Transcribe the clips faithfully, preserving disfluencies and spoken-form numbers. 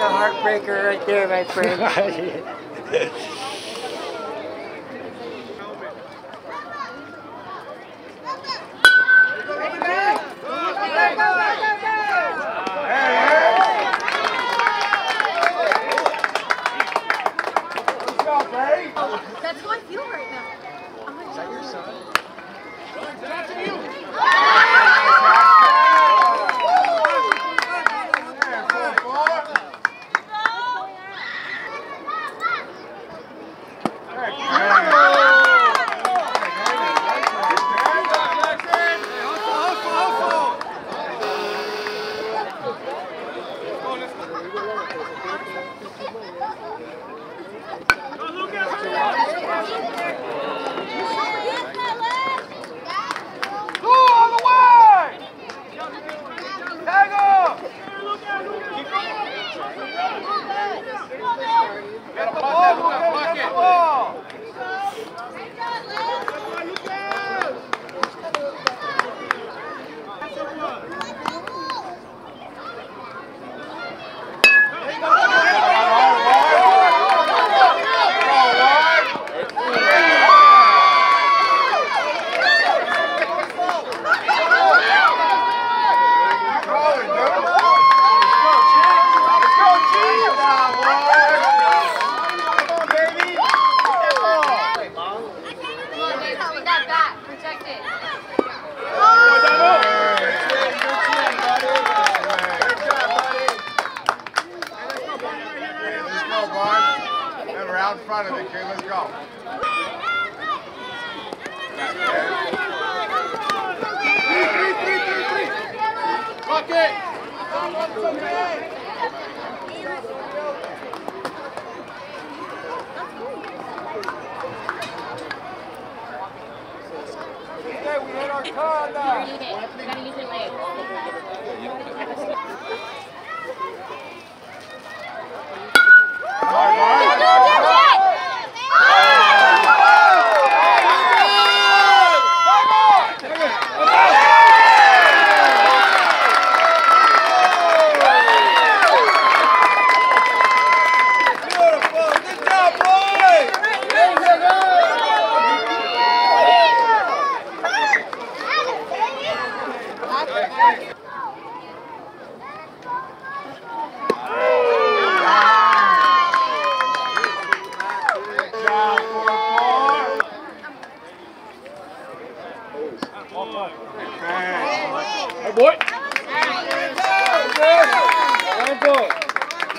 Heartbreaker right there, my friend. That's how I feel right now. Is that your son? That's you. please. Hey, boy. Lorenzo. Let's go,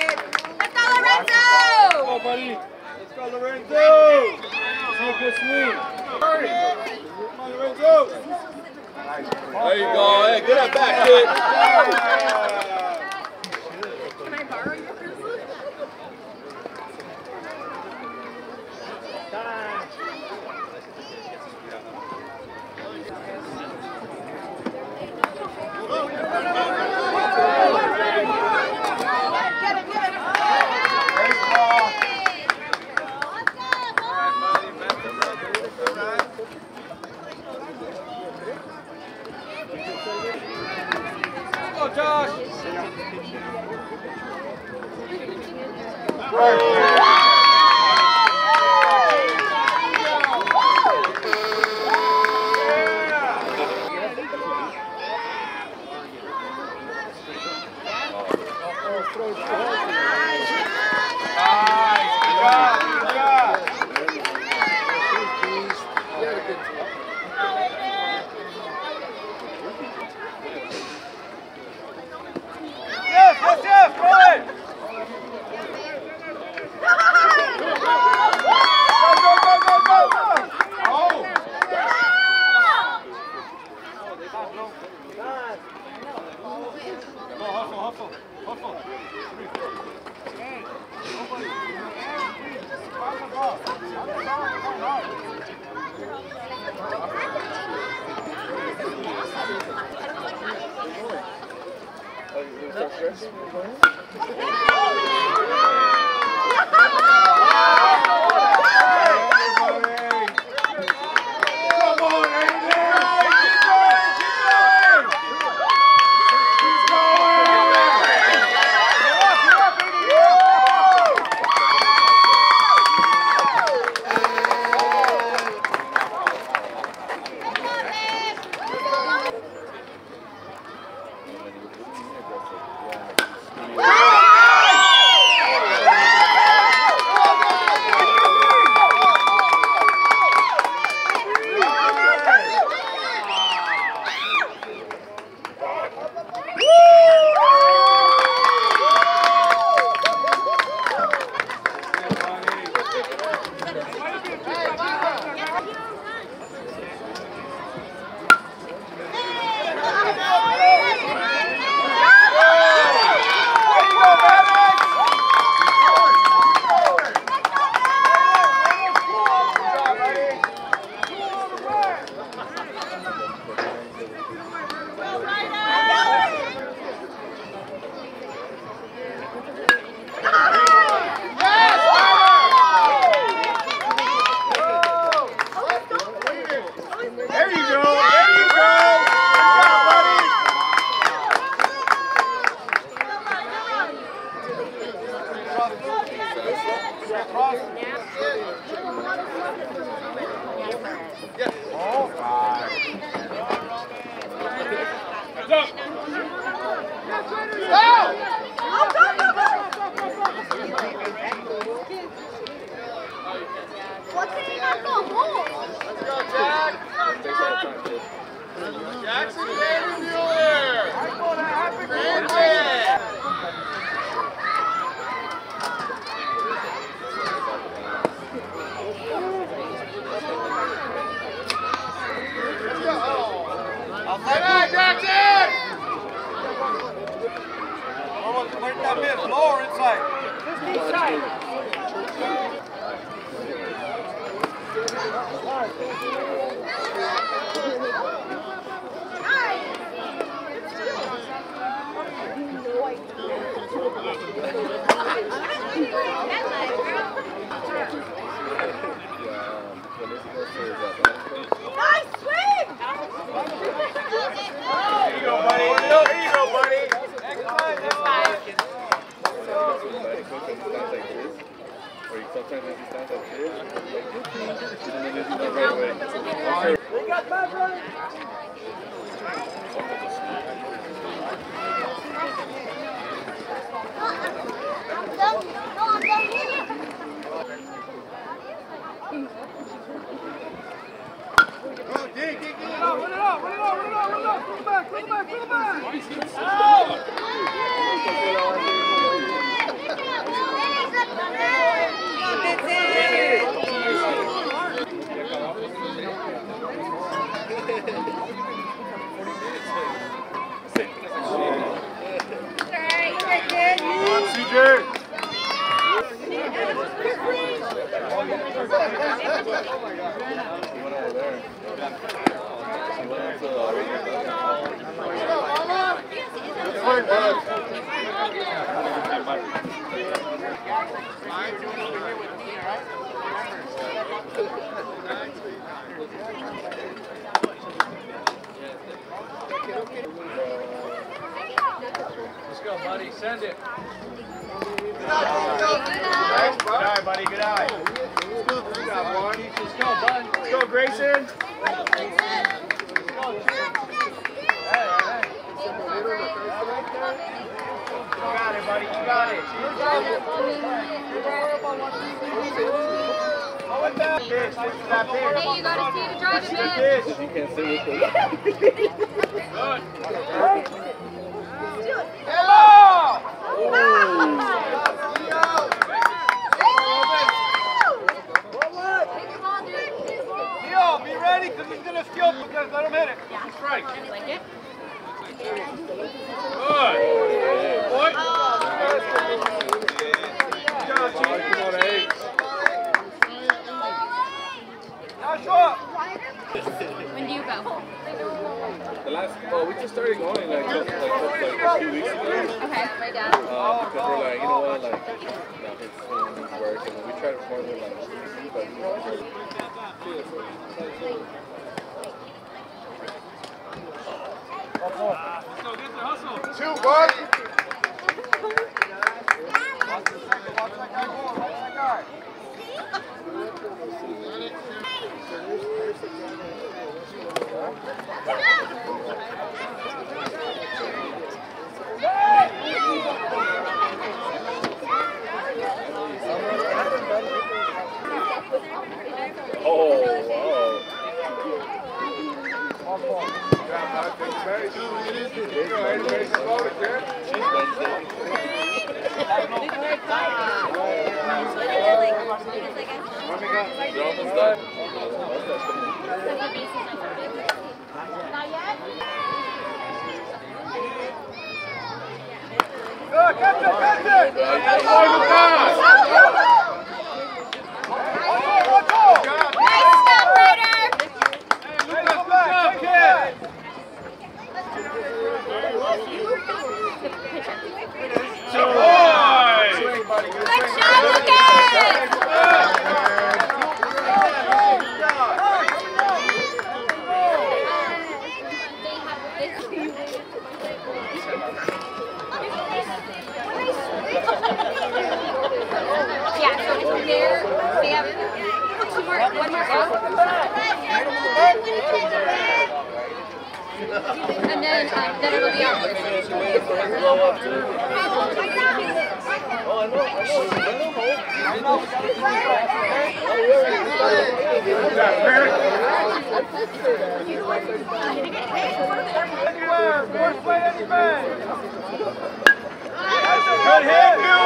Lorenzo. Let's go, buddy. Let's go, Lorenzo. Take this swing. Come on, Lorenzo. There you go. Hey, get that back, kid. Good. Dig, dig, dig. Run it out, run it out, run it out, run it out, run it out. Bring it back, bring it back, bring it back. That's it. C J. Oh my God. One over there. Let's go, buddy. Send it. Good eye, right, buddy. Good eye. Let's go, bud. Let's go, Grayson. You got it, buddy. You got it. Hey, you got to see the driving, man. You can't see it. Good. When do you go? The last, well, we just started going like, just, like, just, like a few weeks ago. Okay, right down. Uh, because we're like, you know what, like, it's work, and we try to form it like, but you know, let's go get the hustle. Two, buddy. And then, um, then it'll be out. Good hit, dude! Good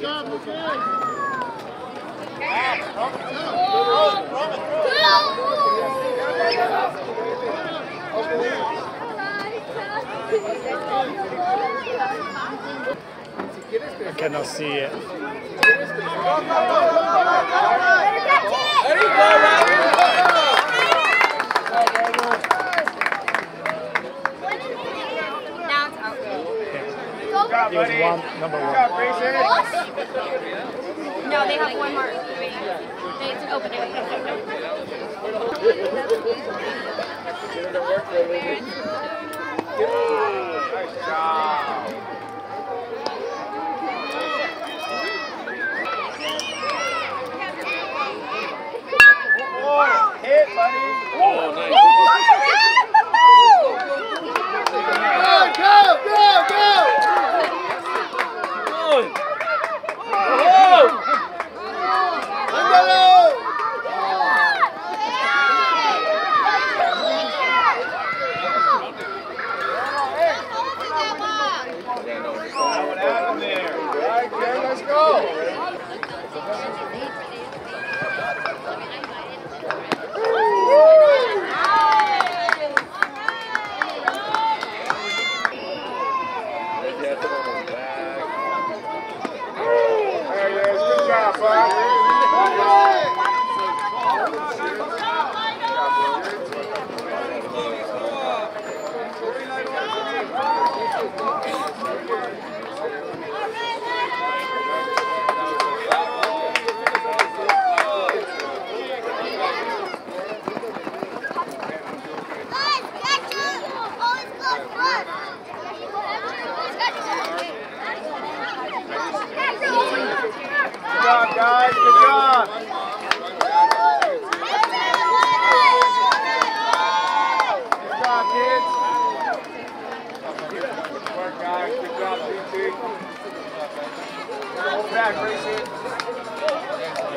job, okay. I cannot see it. It was one, number one. No, they have one more. They have to open it. Nice job. Oh, hit, buddy. Oh, nice. Go, go, go, go. Hold back, Gracie.